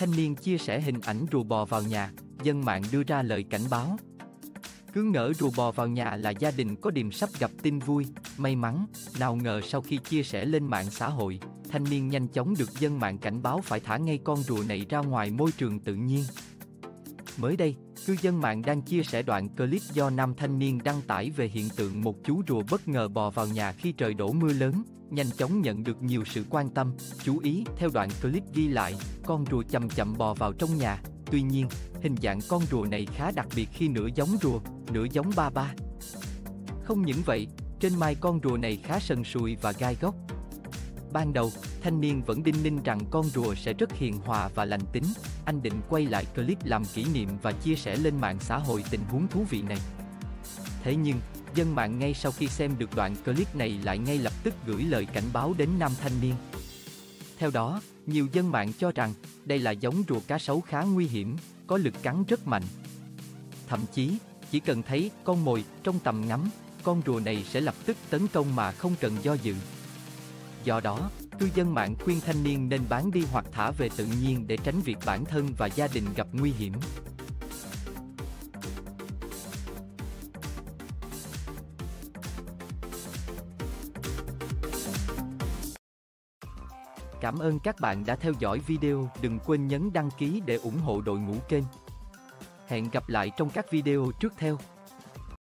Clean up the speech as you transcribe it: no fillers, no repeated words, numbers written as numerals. thanh niên chia sẻ hình ảnh rùa bò vào nhà, dân mạng đưa ra lời cảnh báo. Cứ ngỡ rùa bò vào nhà là gia đình có điềm sắp gặp tin vui, may mắn, nào ngờ sau khi chia sẻ lên mạng xã hội, thanh niên nhanh chóng được dân mạng cảnh báo phải thả ngay con rùa này ra ngoài môi trường tự nhiên. Mới đây, cư dân mạng đang chia sẻ đoạn clip do nam thanh niên đăng tải về hiện tượng một chú rùa bất ngờ bò vào nhà khi trời đổ mưa lớn, nhanh chóng nhận được nhiều sự quan tâm, chú ý. Theo đoạn clip ghi lại, con rùa chậm chậm bò vào trong nhà, tuy nhiên, hình dạng con rùa này khá đặc biệt khi nửa giống rùa, nửa giống ba ba. Không những vậy, trên mai con rùa này khá sần sùi và gai góc. Ban đầu, thanh niên vẫn đinh ninh rằng con rùa sẽ rất hiền hòa và lành tính, anh định quay lại clip làm kỷ niệm và chia sẻ lên mạng xã hội tình huống thú vị này. Thế nhưng, dân mạng ngay sau khi xem được đoạn clip này lại ngay lập tức gửi lời cảnh báo đến nam thanh niên. Theo đó, nhiều dân mạng cho rằng đây là giống rùa cá sấu khá nguy hiểm, có lực cắn rất mạnh. Thậm chí, chỉ cần thấy con mồi trong tầm ngắm, con rùa này sẽ lập tức tấn công mà không cần do dự. Do đó, cư dân mạng khuyên thanh niên nên bán đi hoặc thả về tự nhiên để tránh việc bản thân và gia đình gặp nguy hiểm. Cảm ơn các bạn đã theo dõi video, đừng quên nhấn đăng ký để ủng hộ đội ngũ kênh. Hẹn gặp lại trong các video tiếp theo.